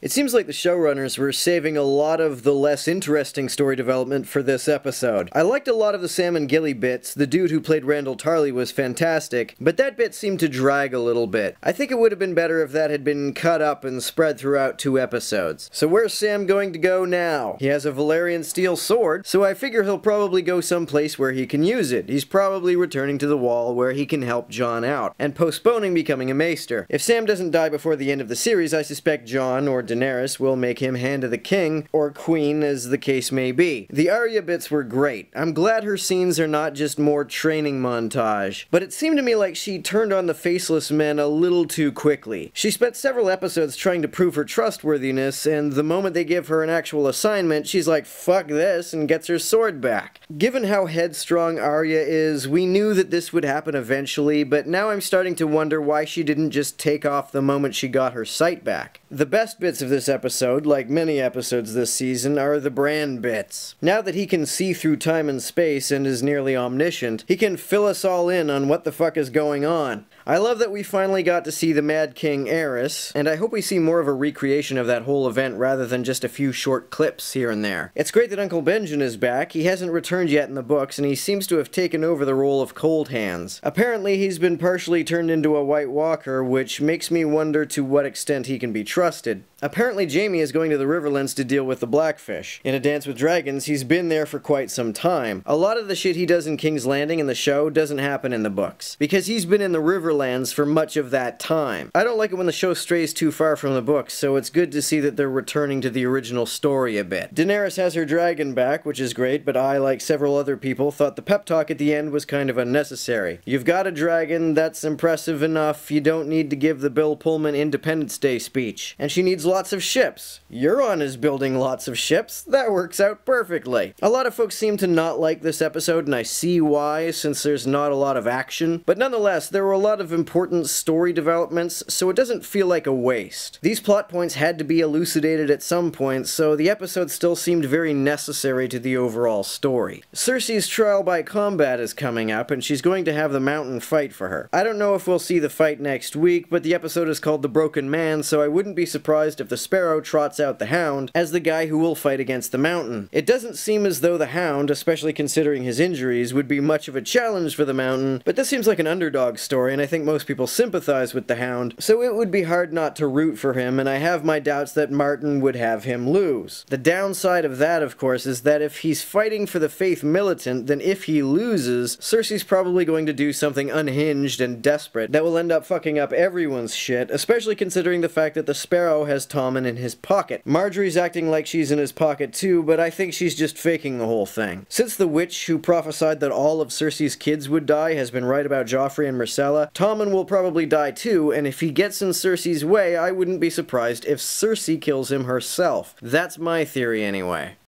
It seems like the showrunners were saving a lot of the less interesting story development for this episode. I liked a lot of the Sam and Gilly bits, the dude who played Randall Tarly was fantastic, but that bit seemed to drag a little bit. I think it would have been better if that had been cut up and spread throughout 2 episodes. So where's Sam going to go now? He has a Valyrian steel sword, so I figure he'll probably go someplace where he can use it. He's probably returning to the Wall where he can help Jon out, and postponing becoming a Maester. If Sam doesn't die before the end of the series, I suspect Jon or Daenerys will make him Hand of the King, or Queen as the case may be. The Arya bits were great. I'm glad her scenes are not just more training montage, but it seemed to me like she turned on the Faceless Men a little too quickly. She spent several episodes trying to prove her trustworthiness, and the moment they give her an actual assignment, she's like, fuck this, and gets her sword back. Given how headstrong Arya is, we knew that this would happen eventually, but now I'm starting to wonder why she didn't just take off the moment she got her sight back. The best bits of this episode, like many episodes this season, are the Bran bits. Now that he can see through time and space and is nearly omniscient, he can fill us all in on what the fuck is going on. I love that we finally got to see the Mad King Aerys, and I hope we see more of a recreation of that whole event rather than just a few short clips here and there. It's great that Uncle Benjen is back. He hasn't returned yet in the books, and he seems to have taken over the role of Coldhands. Apparently he's been partially turned into a White Walker, which makes me wonder to what extent he can be trusted. Apparently Jaime is going to the Riverlands to deal with the Blackfish. In A Dance with Dragons, he's been there for quite some time. A lot of the shit he does in King's Landing in the show doesn't happen in the books, because he's been in the Riverlands for much of that time. I don't like it when the show strays too far from the books, so it's good to see that they're returning to the original story a bit. Daenerys has her dragon back, which is great, but I, like several other people, thought the pep talk at the end was kind of unnecessary. You've got a dragon, that's impressive enough, you don't need to give the Bill Pullman Independence Day speech. And she needs lots of ships. Euron is building lots of ships. That works out perfectly. A lot of folks seem to not like this episode, and I see why, since there's not a lot of action. But nonetheless, there were a lot of important story developments, so it doesn't feel like a waste. These plot points had to be elucidated at some point, so the episode still seemed very necessary to the overall story. Cersei's trial by combat is coming up, and she's going to have the Mountain fight for her. I don't know if we'll see the fight next week, but the episode is called The Broken Man, so I wouldn't be surprised if the Sparrow trots out the Hound as the guy who will fight against the Mountain. It doesn't seem as though the Hound, especially considering his injuries, would be much of a challenge for the Mountain, but this seems like an underdog story, and I think most people sympathize with the Hound, so it would be hard not to root for him, and I have my doubts that Martin would have him lose. The downside of that, of course, is that if he's fighting for the Faith Militant, then if he loses, Cersei's probably going to do something unhinged and desperate that will end up fucking up everyone's shit, especially considering the fact that the Sparrow has Tommen in his pocket. Marjorie's acting like she's in his pocket too, but I think she's just faking the whole thing. Since the witch who prophesied that all of Cersei's kids would die has been right about Joffrey and Myrcella, Tommen will probably die too, and if he gets in Cersei's way, I wouldn't be surprised if Cersei kills him herself. That's my theory anyway.